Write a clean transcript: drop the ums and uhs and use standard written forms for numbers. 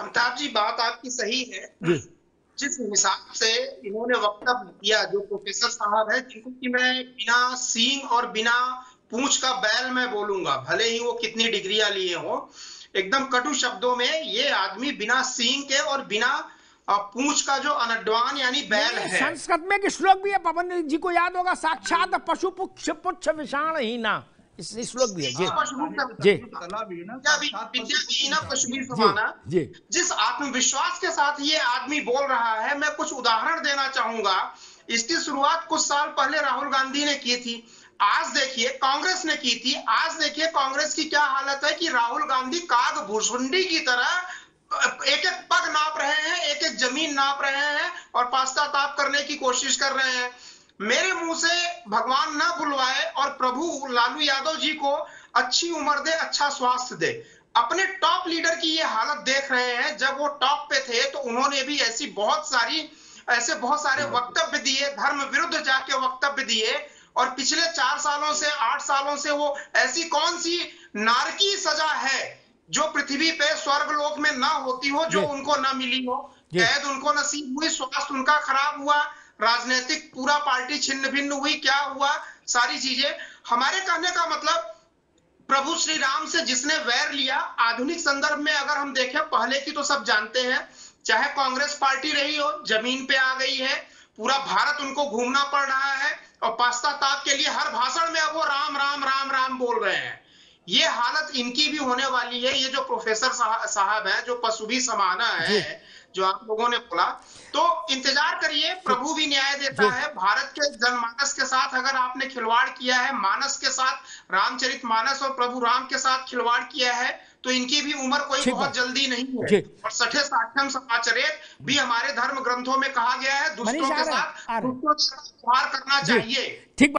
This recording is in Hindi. अमिताभ जी, बात आपकी सही है। जिस हिसाब से इन्होंने वक्तव्य दिया, जो प्रोफेसर साहब है, क्योंकि मैं बिना सींग और बिना पूंछ का बैल मैं बोलूंगा, भले ही वो कितनी डिग्रियां लिए हो। एकदम कटु शब्दों में ये आदमी बिना सींग के और बिना पूंछ का जो अनड्वान यानी बैल है। संस्कृत में एक श्लोक भी है, पवन जी को याद होगा, साक्षात पशु पुच्छ विषाण ही ना, श्लोक भी है जी। जिस आत्मविश्वास के साथ ये आदमी बोल रहा है, मैं कुछ उदाहरण देना चाहूंगा। इसकी शुरुआत कुछ साल पहले राहुल गांधी ने की थी, आज देखिए कांग्रेस ने की थी, आज देखिए कांग्रेस की क्या हालत है कि राहुल गांधी काग भुसुंडी की तरह एक एक पग नाप रहे हैं, एक एक जमीन नाप रहे हैं और पश्चाताप करने की कोशिश कर रहे हैं। मेरे मुंह से भगवान ना बुलवाए और प्रभु लालू यादव जी को अच्छी उम्र दे, अच्छा स्वास्थ्य दे। अपने टॉप लीडर की ये हालत देख रहे हैं। जब वो टॉप पे थे तो उन्होंने भी ऐसे बहुत सारे वक्तव्य दिए, धर्म विरुद्ध जाके वक्तव्य दिए, और पिछले 4 सालों से 8 सालों से वो ऐसी कौन सी नारकी सजा है जो पृथ्वी पे स्वर्गलोक में ना होती हो, जो उनको ना मिली हो। कैद उनको नसीब हुई, स्वास्थ्य उनका खराब हुआ, राजनीतिक पूरा पार्टी छिन्न भिन्न हुई, क्या हुआ, सारी चीजें। हमारे कहने का मतलब, प्रभु श्री राम से जिसने वैर लिया, आधुनिक संदर्भ में अगर हम देखें, पहले की तो सब जानते हैं, चाहे कांग्रेस पार्टी रही हो, जमीन पे आ गई है, पूरा भारत उनको घूमना पड़ रहा है और पश्चाताप के लिए हर भाषण में अब वो राम राम राम राम बोल रहे हैं। ये हालत इनकी भी होने वाली है। ये जो प्रोफेसर साहब है, जो पशु भी समाना है, जो आप लोगों ने बोला, तो इंतजार करिए, प्रभु भी न्याय देता है। भारत के जनमानस के साथ अगर आपने खिलवाड़ किया है, मानस के साथ, रामचरित मानस और प्रभु राम के साथ खिलवाड़ किया है, तो इनकी भी उम्र कोई बहुत जल्दी नहीं है। और सठे साठम समाचरित भी हमारे धर्म ग्रंथों में कहा गया है, दुष्टों के साथ दुष्टों का संहार करना चाहिए।